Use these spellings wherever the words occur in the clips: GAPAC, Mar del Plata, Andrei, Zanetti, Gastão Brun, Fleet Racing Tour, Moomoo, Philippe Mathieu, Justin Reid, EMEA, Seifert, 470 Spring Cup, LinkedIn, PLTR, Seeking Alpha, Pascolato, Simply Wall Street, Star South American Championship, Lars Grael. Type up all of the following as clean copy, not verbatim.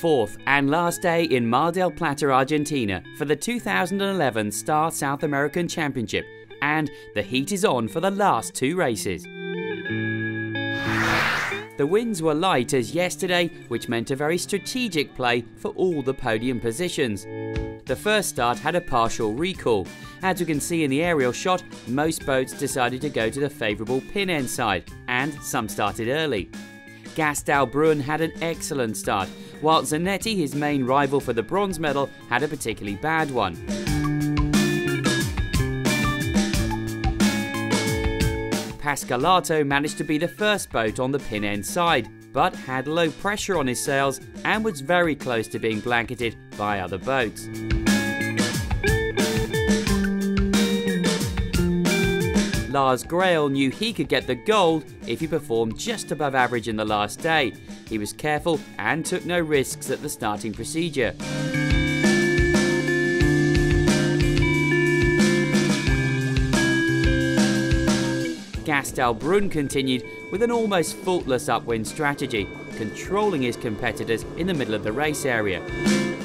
4th and last day in Mar del Plata, Argentina for the 2011 Star South American Championship, and the heat is on for the last two races. The winds were light as yesterday, which meant a very strategic play for all the podium positions. The first start had a partial recall. As you can see in the aerial shot, most boats decided to go to the favourable pin end side, and some started early. Gastão Brun had an excellent start, while Zanetti, his main rival for the bronze medal, had a particularly bad one. Pascolato managed to be the first boat on the pin end side, but had low pressure on his sails and was very close to being blanketed by other boats. Lars Grael knew he could get the gold if he performed just above average in the last day. He was careful and took no risks at the starting procedure. Gastão Brun continued with an almost faultless upwind strategy, controlling his competitors in the middle of the race area.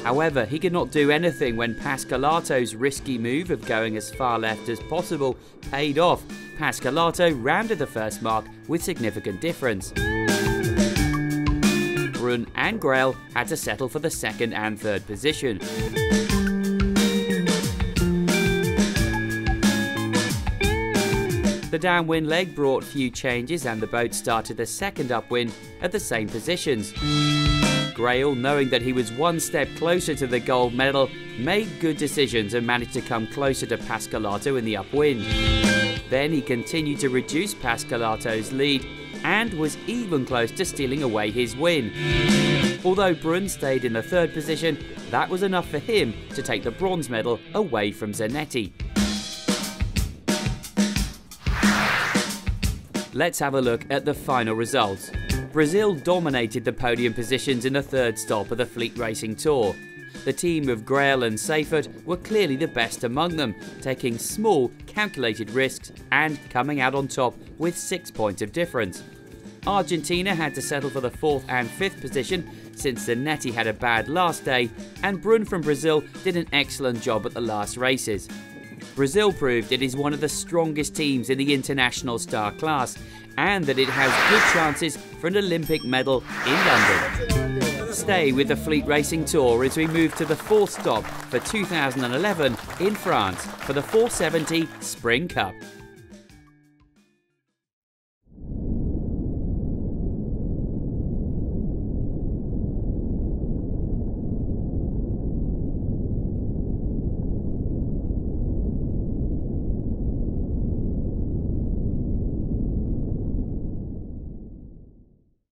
However, he could not do anything when Pascolato's risky move of going as far left as possible paid off. Pascolato rounded the first mark with significant difference. Brun and Grael had to settle for the second and third position. The downwind leg brought few changes and the boat started the second upwind at the same positions. Grael, knowing that he was one step closer to the gold medal, made good decisions and managed to come closer to Pascolato in the upwind. Then he continued to reduce Pascolato's lead and was even close to stealing away his win. Although Brun stayed in the third position, that was enough for him to take the bronze medal away from Zanetti. Let's have a look at the final results. Brazil dominated the podium positions in the third stop of the Fleet Racing Tour. The team of Grael and Seifert were clearly the best among them, taking small, calculated risks and coming out on top with 6 points of difference. Argentina had to settle for the fourth and fifth position since Zanetti had a bad last day, and Brun from Brazil did an excellent job at the last races. Brazil proved it is one of the strongest teams in the international star class and that it has good chances for an Olympic medal in London. Stay with the Fleet Racing Tour as we move to the fourth stop for 2011 in France for the 470 Spring Cup.